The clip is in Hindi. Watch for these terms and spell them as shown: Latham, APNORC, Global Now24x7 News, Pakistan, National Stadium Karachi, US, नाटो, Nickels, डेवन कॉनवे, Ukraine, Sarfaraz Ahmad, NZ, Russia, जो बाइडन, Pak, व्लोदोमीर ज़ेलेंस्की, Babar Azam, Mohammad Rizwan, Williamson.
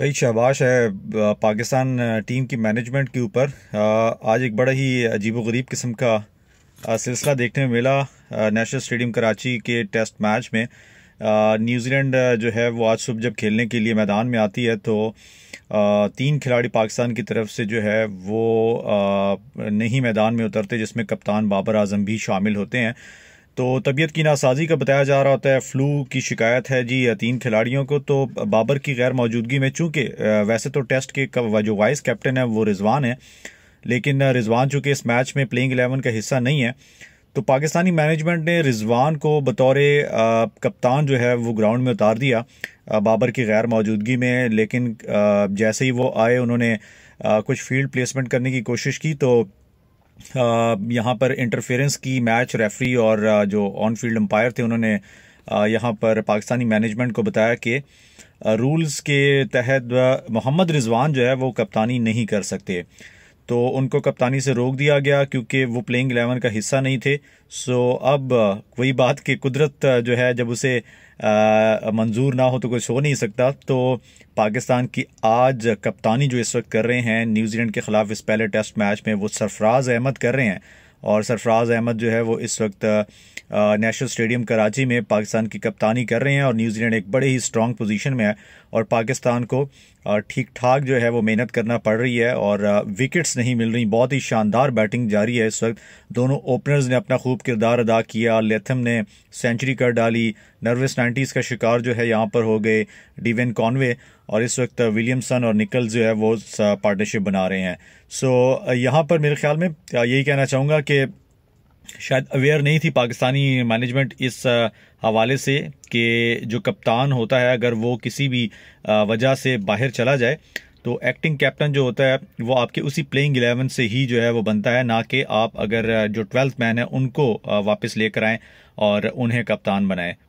भाई शाबाश है पाकिस्तान टीम की मैनेजमेंट के ऊपर। आज एक बड़ा ही अजीबोगरीब किस्म का सिलसिला देखने में मिला नेशनल स्टेडियम कराची के टेस्ट मैच में। न्यूजीलैंड जो है वो आज सुबह जब खेलने के लिए मैदान में आती है तो तीन खिलाड़ी पाकिस्तान की तरफ से जो है वो नहीं मैदान में उतरते, जिसमें कप्तान बाबर आजम भी शामिल होते हैं। तो तबीयत की नासाजी का बताया जा रहा होता है, फ्लू की शिकायत है जी तीन खिलाड़ियों को। तो बाबर की गैर मौजूदगी में, चूँकि वैसे तो टेस्ट के जो वाइस कैप्टन है वो रिजवान है, लेकिन रिजवान चूँकि इस मैच में प्लेइंग 11 का हिस्सा नहीं है, तो पाकिस्तानी मैनेजमेंट ने रिजवान को बतौर कप्तान जो है वो ग्राउंड में उतार दिया बाबर की गैर मौजूदगी में। लेकिन जैसे ही वो आए उन्होंने कुछ फील्ड प्लेसमेंट करने की कोशिश की, तो यहाँ पर इंटरफेरेंस की मैच रेफरी और जो ऑन फील्ड अंपायर थे उन्होंने यहाँ पर पाकिस्तानी मैनेजमेंट को बताया कि रूल्स के तहत मोहम्मद रिजवान जो है वो कप्तानी नहीं कर सकते। तो उनको कप्तानी से रोक दिया गया क्योंकि वो प्लेइंग 11 का हिस्सा नहीं थे। सो अब वही बात कि कुदरत जो है जब उसे मंजूर ना हो तो कुछ हो नहीं सकता। तो पाकिस्तान की आज कप्तानी जो इस वक्त कर रहे हैं न्यूजीलैंड के ख़िलाफ़ इस पहले टेस्ट मैच में, वो सरफराज अहमद कर रहे हैं। और सरफराज अहमद जो है वो इस वक्त नेशनल स्टेडियम कराची में पाकिस्तान की कप्तानी कर रहे हैं। और न्यूजीलैंड एक बड़े ही स्ट्रॉन्ग पोजीशन में है और पाकिस्तान को ठीक ठाक जो है वो मेहनत करना पड़ रही है और विकेट्स नहीं मिल रही। बहुत ही शानदार बैटिंग जारी है इस वक्त। दोनों ओपनर्स ने अपना खूब किरदार अदा किया। लेथम ने सेंचुरी कर डाली, नर्वस 90s का शिकार जो है यहाँ पर हो गए डेवन कॉनवे, और इस वक्त विलियमसन और निकल्स जो है वो पार्टनरशिप बना रहे हैं। सो यहाँ पर मेरे ख्याल में यही कहना चाहूँगा कि शायद अवेयर नहीं थी पाकिस्तानी मैनेजमेंट इस हवाले से कि जो कप्तान होता है अगर वो किसी भी वजह से बाहर चला जाए तो एक्टिंग कैप्टन जो होता है वो आपके उसी प्लेइंग 11 से ही जो है वो बनता है, ना कि आप अगर जो 12th मैन है उनको वापस लेकर आएँ और उन्हें कप्तान बनाएँ।